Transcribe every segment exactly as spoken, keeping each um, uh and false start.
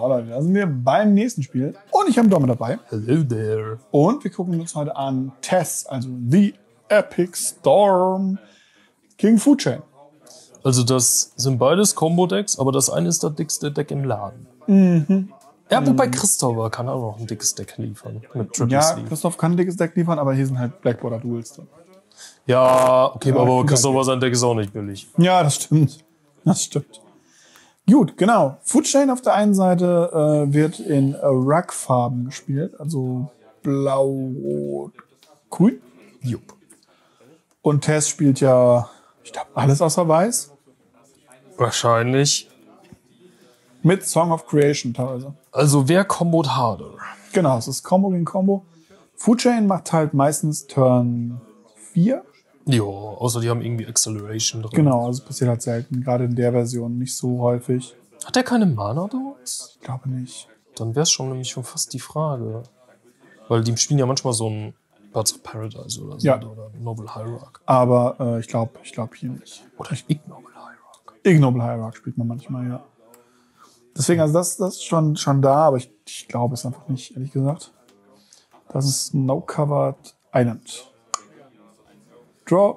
So, Leute, da sind wir beim nächsten Spiel. Und ich habe Dom dabei. Hello there. Und wir gucken uns heute an T E S, also The Epic Storm King Food Chain. Also das sind beides Combo-Decks, aber das eine ist das dickste Deck im Laden. Mhm. Ja, wobei Christopher kann auch noch ein dickes Deck liefern. Mit Triple ja, Sleeve. Christoph kann ein dickes Deck liefern, aber hier sind halt Blackborder-Duels drin. Ja, okay, ja, aber Christopher sein Deck ist auch nicht billig. Ja, das stimmt. Das stimmt. Gut, genau. Food Chain auf der einen Seite äh, wird in R U G-Farben gespielt, also blau, rot, grün. Jupp. Und T E S spielt ja, ich glaube, alles außer weiß. Wahrscheinlich. Mit Song of Creation teilweise. Also wer kombot harder? Genau, es ist Combo gegen Combo. Food Chain macht halt meistens Turn vier. Ja, außer die haben irgendwie Acceleration drin. Genau, also das passiert halt selten. Gerade in der Version nicht so häufig. Hat der keine Mana-Duels? Ich glaube nicht. Dann wäre es schon nämlich schon fast die Frage. Weil die spielen ja manchmal so ein Birds of Paradise oder so. Ja. Oder Noble Hierarch. Aber äh, ich glaube ich glaub hier nicht. Oder Ignoble Hierarch. Ignoble Hierarch spielt man manchmal, ja. Deswegen, also das, das ist schon, schon da, aber ich, ich glaube es einfach nicht, ehrlich gesagt. Das ist No-Covered Island. Draw.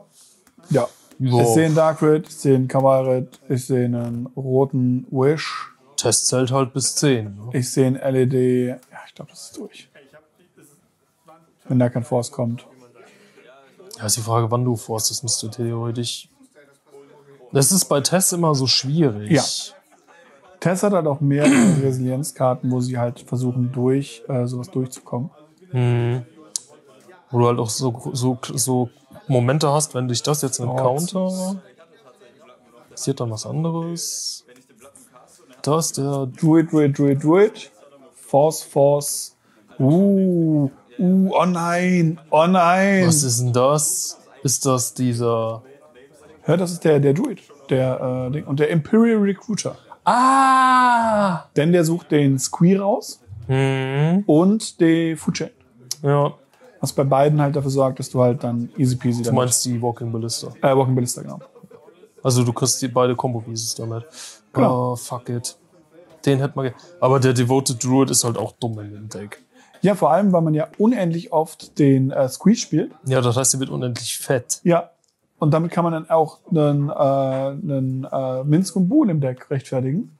Ja. So. Ich sehe einen Dark Rit, ich sehe einen Kamarit, ich sehe einen roten Wish. Test zählt halt bis zehn. Ne? Ich sehe einen L E D. Ja, ich glaube, das ist durch. Wenn da kein Force kommt. Ja, ist die Frage, wann du Force, das müsste theoretisch. Das ist bei Tests immer so schwierig. Ja. T E S hat halt auch mehr Resilienzkarten, wo sie halt versuchen, durch äh, sowas durchzukommen. Mhm. Wo du halt auch so, so, so Momente hast, wenn dich das jetzt oh, Counter passiert dann was anderes. Da ist der Druid, Druid, Druid, Druid. Force, Force. Uh, uh, oh nein, oh nein. Was ist denn das? Ist das dieser... Ja, das ist der, der Druid. Der, äh, und der Imperial Recruiter. Ah! Denn der sucht den Squee raus mhm. und die Food Chain. Ja. Was bei beiden halt dafür sorgt, dass du halt dann easy peasy damit... Du meinst die Walking Ballista? Äh, Walking Ballista, genau. Also du kriegst die beide Combo-Pieces damit. Genau. Oh, fuck it. Den hätte man... Aber der Devoted Druid ist halt auch dumm in dem Deck. Ja, vor allem, weil man ja unendlich oft den äh, Squeeze spielt. Ja, das heißt, der wird unendlich fett. Ja. Und damit kann man dann auch einen, äh, einen äh, Minsc und Boo im Deck rechtfertigen.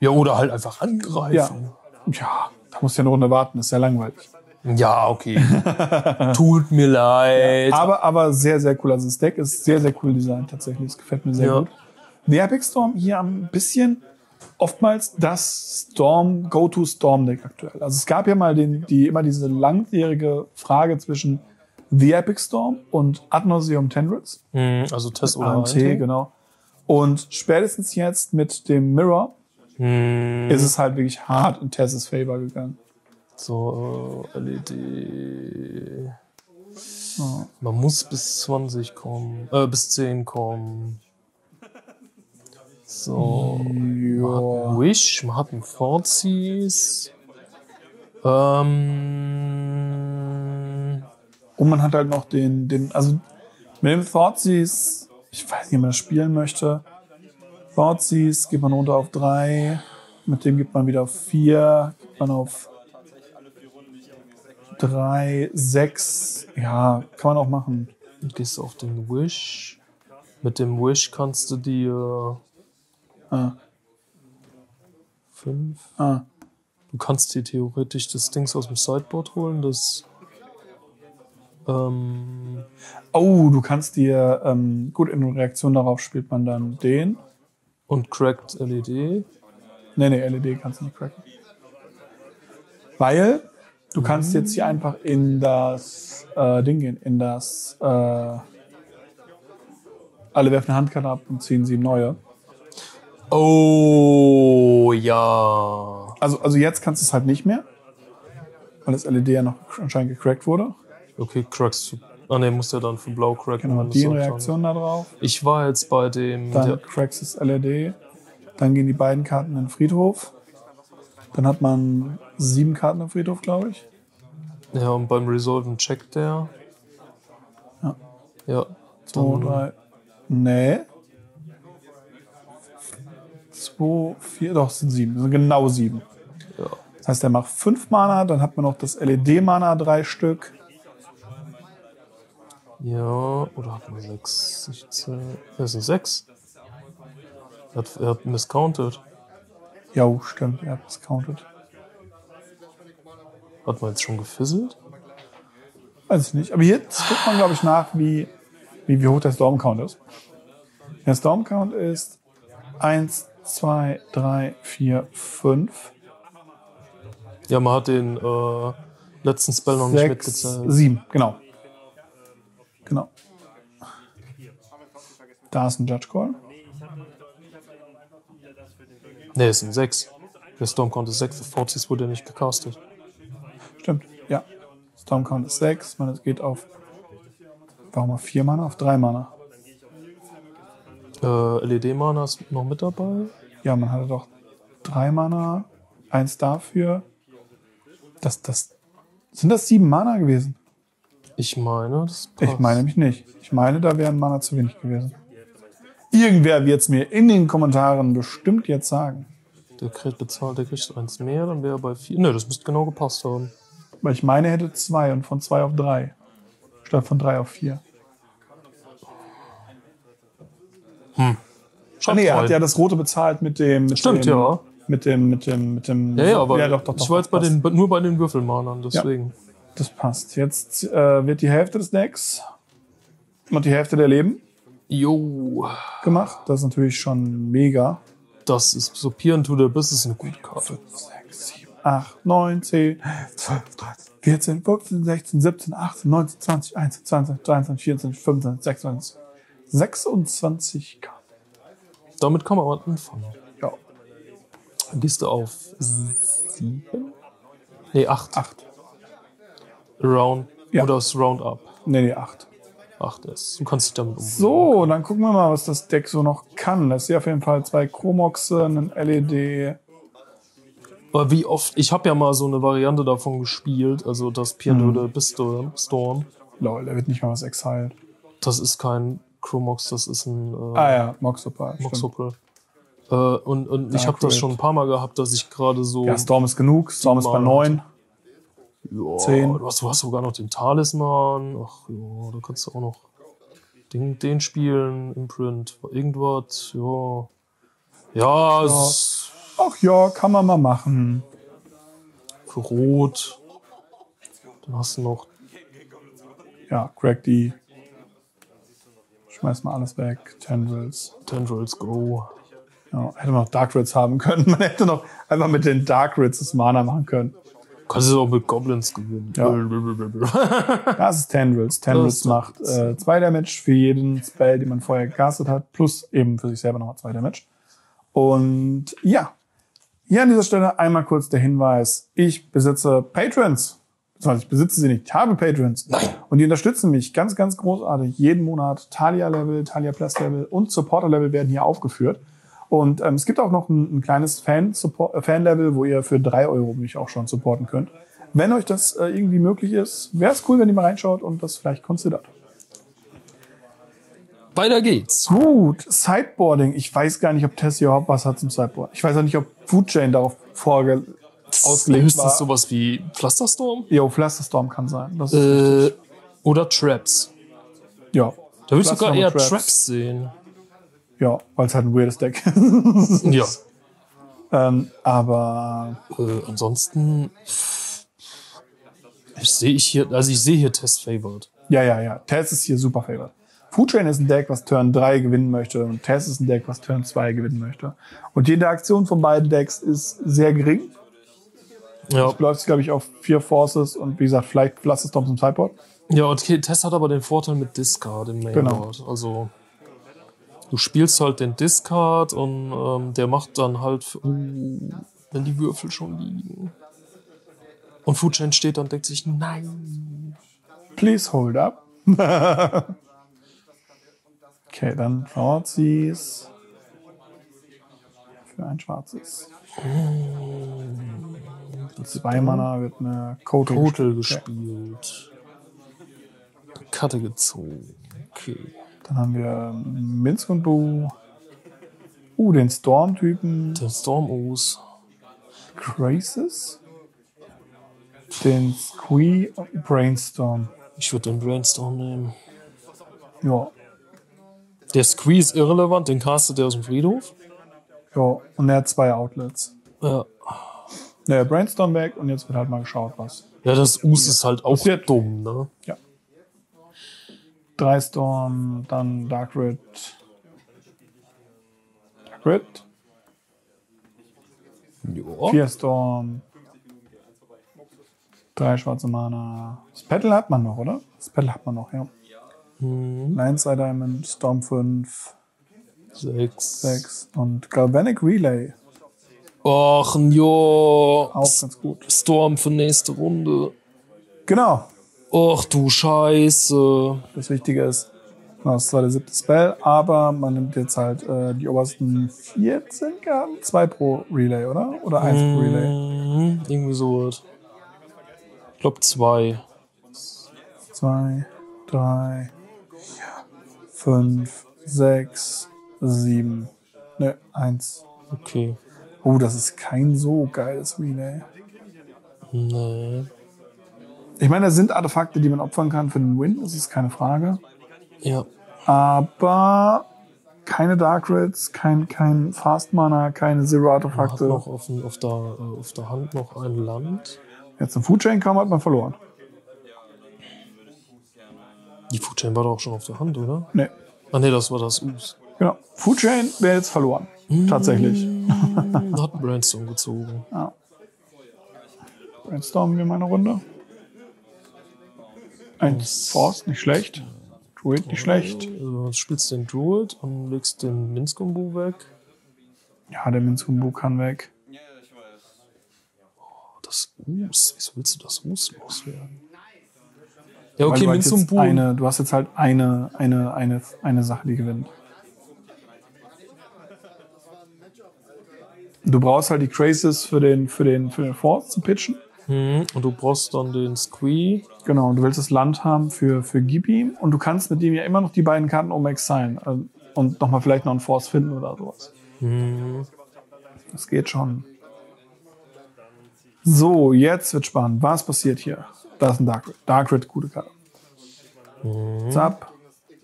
Ja, oder halt einfach angreifen. Ja, ja da musst du ja eine Runde warten, ist ja langweilig. Ja, okay. Tut mir leid. Ja, aber, aber sehr, sehr cool. Also das Deck ist sehr, sehr cool designt tatsächlich. Es gefällt mir sehr ja. gut. The Epic Storm hier ein bisschen oftmals das Storm, Go-To-Storm-Deck aktuell. Also es gab ja mal den, die, immer diese langjährige Frage zwischen The Epic Storm und Ad Nauseum Tendrils. Mhm, also T E S oder A M T, genau. Und spätestens jetzt mit dem Mirror mhm. ist es halt wirklich hart in T E S' Favor gegangen. So, L E D. Oh. Man muss bis zwanzig kommen, äh, bis zehn kommen. So, man Wish, man hat einen Forzies. Ähm... Und man hat halt noch den, den, also mit dem Forzies, ich weiß nicht, ob man das spielen möchte. Forzies geht man runter auf drei, mit dem gibt man wieder auf vier, gibt man auf drei, sechs, ja, kann man auch machen. Dann gehst du auf den Wish. Mit dem Wish kannst du dir fünf. Ah. Ah. Du kannst dir theoretisch das Dings aus dem Sideboard holen, das ähm, oh, du kannst dir ähm, gut, in Reaktion darauf spielt man dann den. Und crackt L E D. Ne, ne, L E D kannst du nicht cracken. Weil du kannst jetzt hier einfach in das äh, Ding gehen, in das äh, alle werfen eine Handkarte ab und ziehen sieben neue. Oh, ja. Also, also jetzt kannst du es halt nicht mehr, weil das L E D ja noch anscheinend gecrackt wurde. Okay, cracks. Ah ne, muss ja dann für blau cracken. Genau, die Reaktion da drauf. Ich war jetzt bei dem... Dann cracks das L E D, dann gehen die beiden Karten in den Friedhof. Dann hat man sieben Karten im Friedhof, glaube ich. Ja, und beim Resolven checkt der. Ja. Ja. Zwei, drei. Nee. Zwei, vier, doch, es sind sieben. Das sind genau sieben. Das heißt, der macht fünf Mana, dann hat man noch das L E D-Mana, drei Stück. Ja, oder hat man sechs? Das sind sechs. Er hat, er hat miscounted. Ja, stimmt, er hat miscounted. Hat man jetzt schon gefisselt? Weiß ich nicht. Aber jetzt guckt man, glaube ich, nach, wie, wie, wie hoch der Storm-Count ist. Der Storm-Count ist eins, zwei, drei, vier, fünf. Ja, man hat den äh, letzten Spell noch nicht mitgezählt. sieben, genau. Genau. Da ist ein Judge Call. Ne, ist ein sechs. Der Stormcount ist sechs, für Forties wurde nicht gecastet. Stimmt, ja. Stormcount ist sechs, man geht auf. Warum auf vier Mana? Auf drei Mana. Äh, L E D-Mana ist noch mit dabei. Ja, man hatte doch drei Mana, eins dafür. Das, das, sind das sieben Mana gewesen? Ich meine, das passt. Ich meine mich nicht. Ich meine, da wären Mana zu wenig gewesen. Irgendwer wird es mir in den Kommentaren bestimmt jetzt sagen. Der kriegt bezahlt, der kriegt eins mehr, dann wäre er bei vier. Ne, das müsste genau gepasst haben. Weil ich meine, er hätte zwei und von zwei auf drei. Statt von drei auf vier. Hm. Ach nee, er hat ja das Rote bezahlt mit dem. Mit Stimmt, dem, ja. Mit dem, mit dem, mit dem. Ja, ja, aber ja, doch, doch, doch, ich war jetzt bei den, nur bei den Würfelmanern, deswegen. Ja. Das passt. Jetzt äh, wird die Hälfte des Decks und die Hälfte der Leben jo. gemacht. Das ist natürlich schon mega. Das ist so Peer into the Abyss, ist eine gute Karte. fünf, sechs, sieben, acht, neun, zehn, zwölf, dreizehn, vierzehn, fünfzehn, sechzehn, siebzehn, achtzehn, neunzehn, zwanzig, einundzwanzig, zweiundzwanzig, sechsundzwanzig Karten. Damit kann man anfangen. Ja. Dann gehst du auf sieben? Nee, acht. acht. Round, ja. Oder ist Round Up? Nee, nee, acht. acht ist. Du kannst dich damit umgehen. So, dann gucken wir mal, was das Deck so noch kann. Das sind auf jeden Fall zwei Chromoxe, ein L E D. Aber wie oft, ich habe ja mal so eine Variante davon gespielt, also das Petal Pistol Storm. Lol, da wird nicht mal was exiled. Das ist kein Chromox, das ist ein. Äh, ah ja, Moxopal. Moxopal. Äh, und und ich habe das schon ein paar Mal gehabt, dass ich gerade so. Ja, Storm ist genug, Storm ist bei neun. Joa, zehn. Du hast, du hast sogar noch den Talisman. Ach ja, da kannst du auch noch den, den spielen, Imprint, irgendwas. Ja, ja, ja. Es ach ja, kann man mal machen. Für Rot. Dann hast du noch. Ja, Crack D. Schmeiß mal alles weg. Tendrils. Tendrils go. Ja, hätte man noch Dark Rits haben können. Man hätte noch einfach mit den Dark Rits das Mana machen können. Kannst du auch mit Goblins gewinnen. Ja. Das ist Tendrils. Tendrils macht äh, zwei Damage für jeden Spell, den man vorher gecastet hat, plus eben für sich selber nochmal zwei Damage. Und ja, hier an dieser Stelle einmal kurz der Hinweis, ich besitze Patrons. Das heißt, ich besitze sie nicht, ich habe Patrons. Nein. Und die unterstützen mich ganz, ganz großartig. Jeden Monat Thalia-Level, Thalia-Plus-Level und Supporter-Level werden hier aufgeführt. Und ähm, es gibt auch noch ein, ein kleines Fan-Level, wo ihr für drei Euro mich auch schon supporten könnt. Wenn euch das äh, irgendwie möglich ist, wäre es cool, wenn ihr mal reinschaut und das vielleicht considert. Weiter geht's. Gut, Sideboarding. Ich weiß gar nicht, ob T E S überhaupt was hat zum Sideboard. Ich weiß auch nicht, ob Food Chain darauf vorge ausgelegt ist war. Ist das sowas wie Plasterstorm? Jo, Plasterstorm kann sein. Das ist äh, oder Traps. Ja. Da würde ich sogar eher Traps, Traps sehen. Ja, weil es halt ein weirdes Deck ist. Ja. Ähm, aber äh, ansonsten ich sehe ich hier, also ich sehe hier T E S favored. Ja, ja, ja. T E S ist hier super favored. Food Chain ist ein Deck, was Turn drei gewinnen möchte und T E S ist ein Deck, was Turn zwei gewinnen möchte. Und die Interaktion von beiden Decks ist sehr gering. Ja. Das läuft, glaube ich, auf vier Forces und wie gesagt, vielleicht Plasterstorm zum Sideboard. Ja, okay, T E S hat aber den Vorteil mit Discard im Mainboard. Genau. Also du spielst halt den Discard und ähm, der macht dann halt, uh, wenn die Würfel schon liegen. Und Food Chain steht dann und denkt sich, nein. Please hold up. Okay, dann Schwarzis. Für ein Schwarzes. Oh, zwei Mana wird eine Kotel, Kotel gespielt. Okay. Karte gezogen. Okay. Dann haben wir Minsc und Boo. Uh, den Storm-Typen. Den Storm-Os. Crisis? den Squee und Brainstorm. Ich würde den Brainstorm nehmen. Ja. Der Squee ist irrelevant, den castet er aus dem Friedhof. Ja, und er hat zwei Outlets. Ja. Naja, Brainstorm weg und jetzt wird halt mal geschaut, was. Ja, das Us ist halt auch sehr dumm, ne? Ja. Drei Storm, dann Dark Rit. Dark Rit. Jo. Vier Storm. Drei schwarze Mana. Das Petal hat man noch, oder? Das Petal hat man noch, ja. Mhm. Lion's Eye Diamond, Storm fünf. sechs. sechs. Und Galvanic Relay. Och, jo. Auch ganz gut. Storm für nächste Runde. Genau. Och du Scheiße. Das Wichtige ist, das ist zwar der siebte Spell, aber man nimmt jetzt halt äh, die obersten vierzehn Karten. zwei pro Relay, oder? Oder eins mmh, pro Relay? Irgendwie sowas. Ich glaube zwei. zwei, drei, fünf, sechs, sieben. Ne, eins. Okay. Oh, das ist kein so geiles Relay. Nee. Ich meine, da sind Artefakte, die man opfern kann für den Win, das ist keine Frage. Ja. Aber keine Dark Reds, kein, kein Fast Mana, keine Zero-Artefakte. Man hat noch auf, auf, der, auf der Hand noch ein Land. Jetzt ein Food Chain kam, hat man verloren. Die Food Chain war doch auch schon auf der Hand, oder? Nee. Ah nee, das war das Us. Genau. Food Chain wäre jetzt verloren. Mmh, tatsächlich. Hat Brainstorm gezogen. Ja. Brainstormen wir mal eine Runde. Ein Force, nicht schlecht. Druid, nicht schlecht. Also, du spielst den Druid und legst den Minsc and Boo weg. Ja, der Minsc and Boo kann weg. Oh, das Us. Wieso willst du das Us loswerden? Ja, okay, Minsc and Boo. Eine, du hast jetzt halt eine, eine, eine, eine Sache, die gewinnt. Du brauchst halt die Crazes für den, für den, für den Force zu pitchen. Hm, und du brauchst dann den Squee. Genau, du willst das Land haben für, für Gib ihm. Und du kannst mit dem ja immer noch die beiden Karten oben exilen. Also, und nochmal vielleicht noch einen Force finden oder sowas. Hm. Das geht schon. So, jetzt wird spannend. Was passiert hier? Da ist ein Dark Red. Dark Red, gute Karte. Hm. Zap.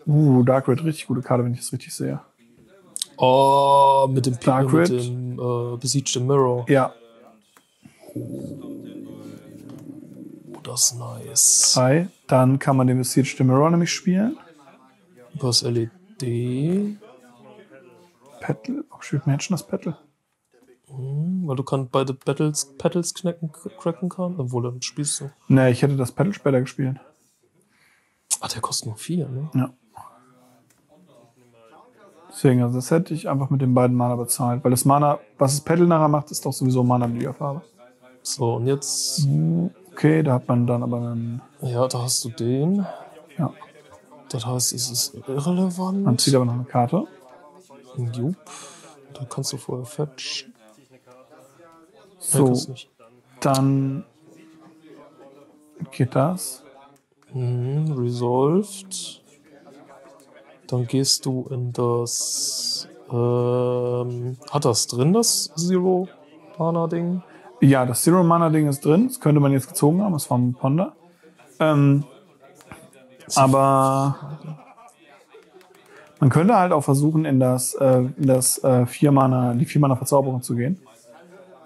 Uh, Dark Red, richtig gute Karte, wenn ich das richtig sehe. Oh, mit dem Dark P mit Red. Dem äh, Besieged Mirror. Ja. Das ist nice. Hi. Dann kann man den Besieged Mirror nämlich spielen. Was L E D? Petal? Auch spielt Menschen das Petal? Mhm, weil du kannst beide Petals, Petals knacken, cracken kannst, obwohl dann spielst du. Nee, ich hätte das Petal später gespielt. Ach, der kostet nur vier, ne? Ja. Deswegen, also das hätte ich einfach mit den beiden Mana bezahlt, weil das Mana, was das Petal nachher macht, ist doch sowieso Mana mit Liga-Farbe. So, und jetzt. Mhm. Okay, da hat man dann aber einen... Ja, da hast du den. Ja. Das heißt, es ist irrelevant. Man zieht aber noch eine Karte. Jupp. Da kannst du vorher fetchen. So, dann geht das. Mhm, resolved. Dann gehst du in das... Ähm, hat das drin, das Zero-Mana-Ding? Ja, das Zero-Mana-Ding ist drin. Das könnte man jetzt gezogen haben. Das war ein Ponder. Ähm, aber man könnte halt auch versuchen, in das, äh, in das äh, vier Mana, die vier Mana-Verzauberung zu gehen.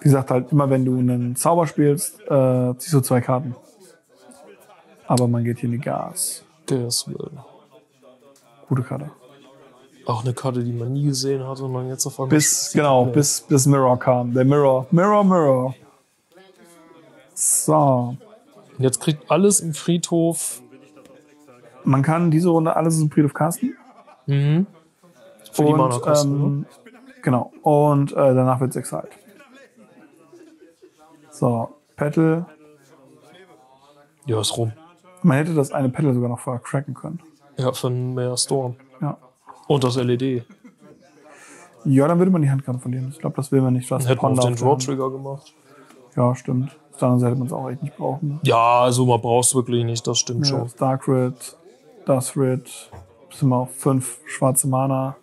Wie gesagt, halt immer wenn du einen Zauber spielst, äh, ziehst du zwei Karten. Aber man geht hier in die Gas. Das will. Gute Karte. Auch eine Karte, die man nie gesehen hat und man jetzt auf einmal... Bis, genau, bis, bis Mirror kam. Der Mirror. Mirror, Mirror. So. Jetzt kriegt alles im Friedhof. Man kann diese Runde alles im Friedhof casten. Mhm. Für und, die Mana kosten, ähm, genau. Und äh, danach wird es exiled. So, Petal. Ja, ist rum. Man hätte das eine Petal sogar noch vorher cracken können. Ja, für mehr Storm. Ja. Und das L E D. Ja, dann würde man die Handkarte verlieren. Ich glaube, das will man nicht. Dann hätte man den Draw-Trigger gemacht. Ja, stimmt. Auf der anderen Seite hätte man es auch echt nicht brauchen. Ne? Ja, also man braucht es wirklich nicht, das stimmt ja, schon. Das Dark Red, das Red, sind wir auf fünf schwarze Mana.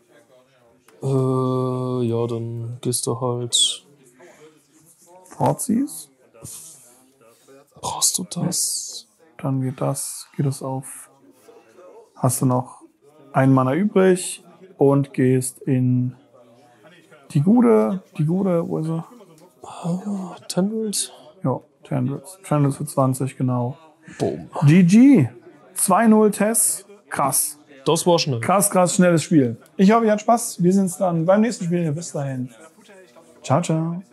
Äh, ja, dann gehst du halt... Forzies? Brauchst du das? Dann geht das, geht es auf. Hast du noch einen Mana übrig und gehst in die Gude. Die Gude, wo ist er? Oh, Tendrils. Ja, Tendrils. Tendrils für zwanzig, genau. Boom. G G. zwei null T E S. Krass. Das war schnell. Krass, krass, schnelles Spiel. Ich hoffe, ihr habt Spaß. Wir sehen uns dann beim nächsten Spiel. Bis dahin. Ciao, ciao.